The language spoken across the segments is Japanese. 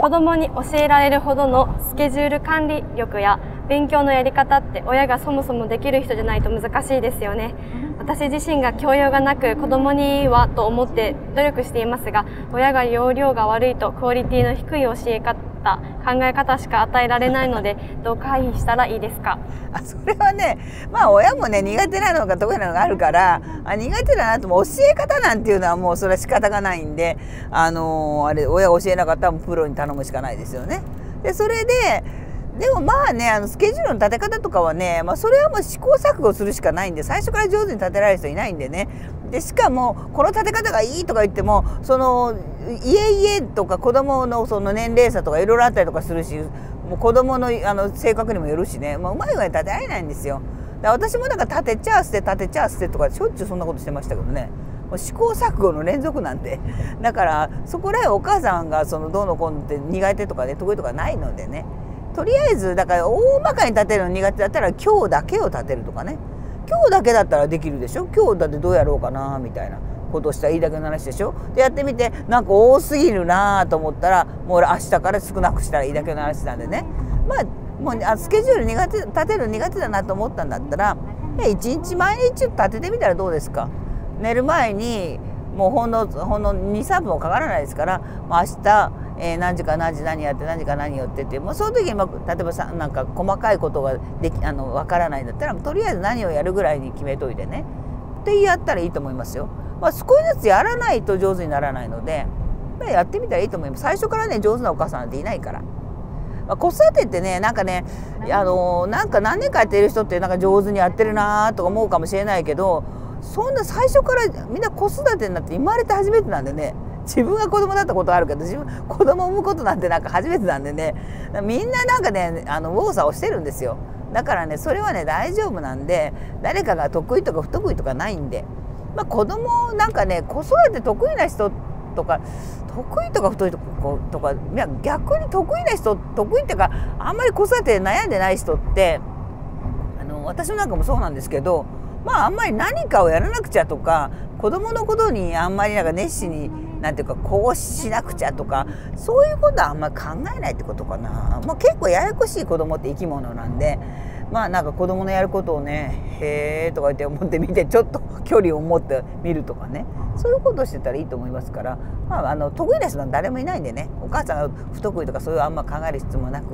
子供に教えられるほどのスケジュール管理力や勉強のやり方って親がそもそもできる人じゃないと難しいですよね。私自身が教養がなく子供にはと思って努力していますが、親が要領が悪いとクオリティの低い教え方、考え方しか与えられないのでどう回避したらいいですか？それはね、まあ親もね、苦手なのか得意なのがあるから、苦手だなとも教え方なんていうのはもうそれは仕方がないんで、親が教えなかったらプロに頼むしかないですよね。でそれでもまあね、スケジュールの立て方とかはね、それはもう試行錯誤するしかないんで、最初から上手に立てられる人いないんでね。でしかもこの立て方がいいとか言っても、その家々とか子供のその年齢差とかいろいろあったりとかするし、もう子供の性格にもよるしね、うまい具合に立てられないんですよ。私もだから立てちゃあ捨て立てちゃあ捨てとかしょっちゅうそんなことしてましたけどね。試行錯誤の連続なんで、だからそこらへんお母さんがそのどうのこうのって苦手とかね得意とかないのでね。とりあえずだから大まかに立てるの苦手だったら今日だけを立てるとかね、今日だけだったらできるでしょ、今日だってどうやろうかなみたいなことをしたらいいだけの話でしょ。でやってみてなんか多すぎるなと思ったらもう明日から少なくしたらいいだけの話なんでね。もうスケジュール立てる苦手だなと思ったんだったら1日毎日立ててみたらどうですか。寝る前にもうほんの2、3分もかからないですから、明日何時から何時何やって何時から何やってって、その時に例えばなんか細かいことがわからないんだったらとりあえず何をやるぐらいに決めといてねってやったらいいと思いますよ。少しずつやらないと上手にならないので、やってみたらいいと思います。最初からね上手なお母さんなんていないから。子育てってね、なんかねなんか何年かやってる人ってなんか上手にやってるなとか思うかもしれないけど、そんな最初からみんな子育てになって生まれて初めてなんでね。自分が子供だったことはあるけど、子供を産むことなんてなんか初めてなんでね、みんななんかね右往左往してるんですよ。だからねそれはね大丈夫なんで、誰かが得意とか不得意とかないんで、子供なんかね子育て得意な人とか得意とか不得意とか、逆に得意な人得意っていうかあんまり子育て悩んでない人って私なんかもそうなんですけど、あんまり何かをやらなくちゃとか子供のことにあんまりなんか熱心になんていうかこうしなくちゃとかそういうことはあんまり考えないってことかな。結構ややこしい子供って生き物なんで、なんか子供のやることをね「へえ」とか言って思ってみてちょっと距離を持ってみるとかね、そういうことしてたらいいと思いますから、得意な人は誰もいないんでね、お母さんが不得意とかそういうあんま考える必要もなく、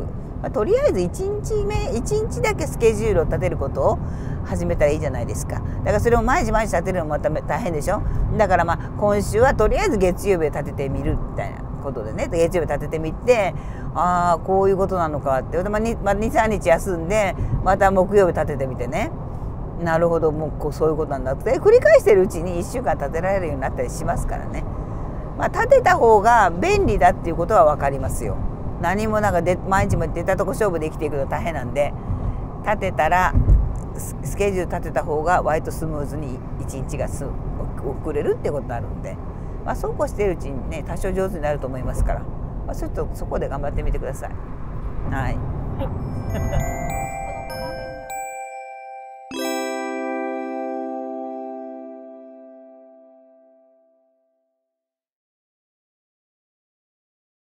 とりあえず1日だけスケジュールを立てることを始めたらいいじゃないですか。だからそれを毎日毎日立てるのもまた大変でしょ。だから今週はとりあえず月曜日立ててみるみたいなことでね、月曜日立ててみて、ああこういうことなのかって、23日休んでまた木曜日立ててみてね、なるほどもうそういうことなんだって繰り返してるうちに1週間立てられるようになったりしますからね。立てた方が便利だっていうことは分かりますよ。何もなんか毎日も出たとこ勝負で生きていくの大変なんで、立てたらスケジュール立てた方が割とスムーズに1日が遅れるっていうことになるんで、そうこうしているうちにね多少上手になると思いますから、そこで頑張ってみてください。はい。